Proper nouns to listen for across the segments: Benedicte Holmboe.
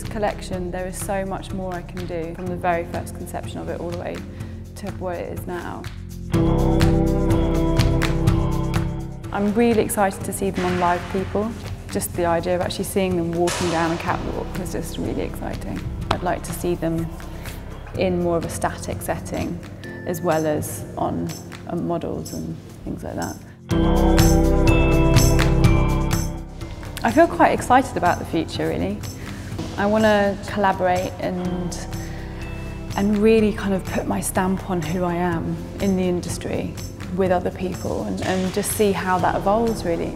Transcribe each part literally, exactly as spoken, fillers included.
this collection, there is so much more I can do from the very first conception of it all the way to what it is now. I'm really excited to see them on live people. Just the idea of actually seeing them walking down a catwalk was just really exciting. I'd like to see them in more of a static setting as well as on, on models and things like that. I feel quite excited about the future, really. I want to collaborate and, and really kind of put my stamp on who I am in the industry with other people and, and just see how that evolves, really.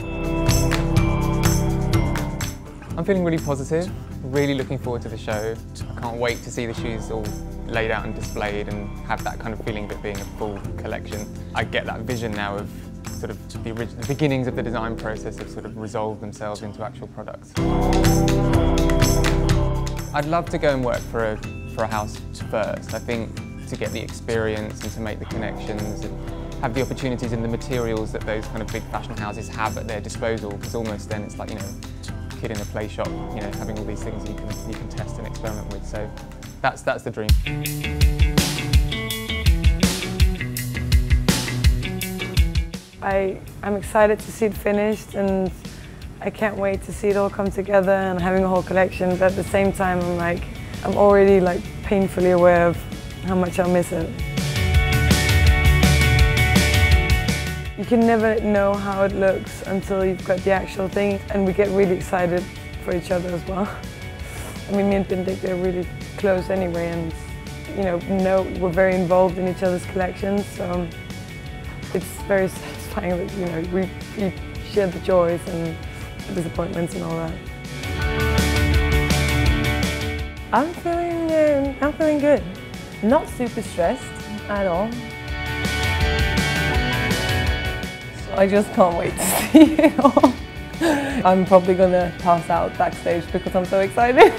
I'm feeling really positive, really looking forward to the show. I can't wait to see the shoes all laid out and displayed and have that kind of feeling of it being a full collection. I get that vision now of sort of the, the beginnings of the design process have sort of resolved themselves into actual products. I'd love to go and work for a, for a house first, I think, to get the experience and to make the connections and have the opportunities and the materials that those kind of big fashion houses have at their disposal, because almost then it's like, you know, a kid in a play shop, you know, having all these things you can, you can test and experiment with, so that's, that's the dream. I, I'm excited to see it finished and I can't wait to see it all come together and having a whole collection, but at the same time I'm like, I'm already like painfully aware of how much I'll miss it. You can never know how it looks until you've got the actual thing, and we get really excited for each other as well. I mean, me and Benedicte are really close anyway, and you know, know we're very involved in each other's collections, so it's very satisfying that, you know, we, we share the joys and the disappointments and all that. I'm feeling, uh, I'm feeling good. Not super stressed at all. I just can't wait to see it all. I'm probably gonna pass out backstage because I'm so excited.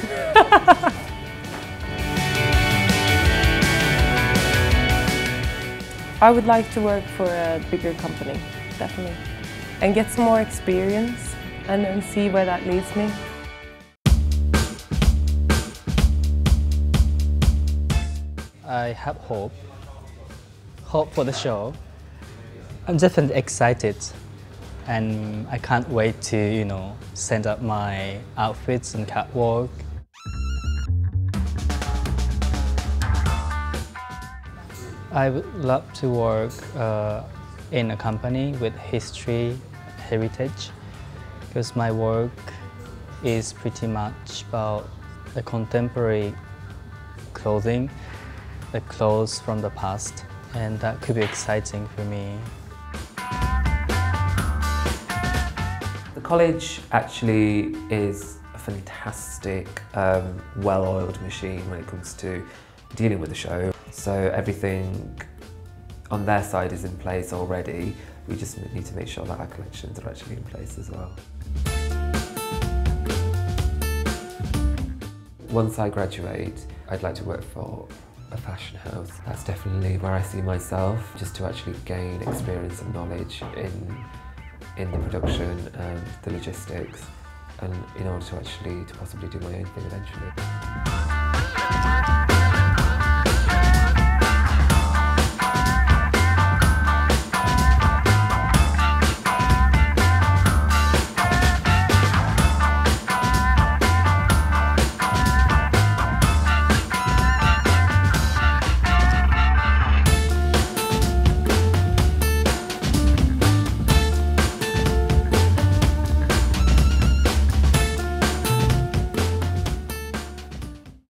I would like to work for a bigger company, definitely, and get some more experience and, and see where that leads me. I have hope, hope for the show. I'm definitely excited and I can't wait to, you know, send up my outfits and catwalk. I would love to work uh, in a company with history, heritage, because my work is pretty much about the contemporary clothing, the clothes from the past, and that could be exciting for me. The college actually is a fantastic, um, well-oiled machine when it comes to dealing with the show. So everything on their side is in place already. We just need to make sure that our collections are actually in place as well. Once I graduate, I'd like to work for a fashion house. That's definitely where I see myself, just to actually gain experience and knowledge in, in the production and the logistics, and in order to actually to possibly do my own thing eventually.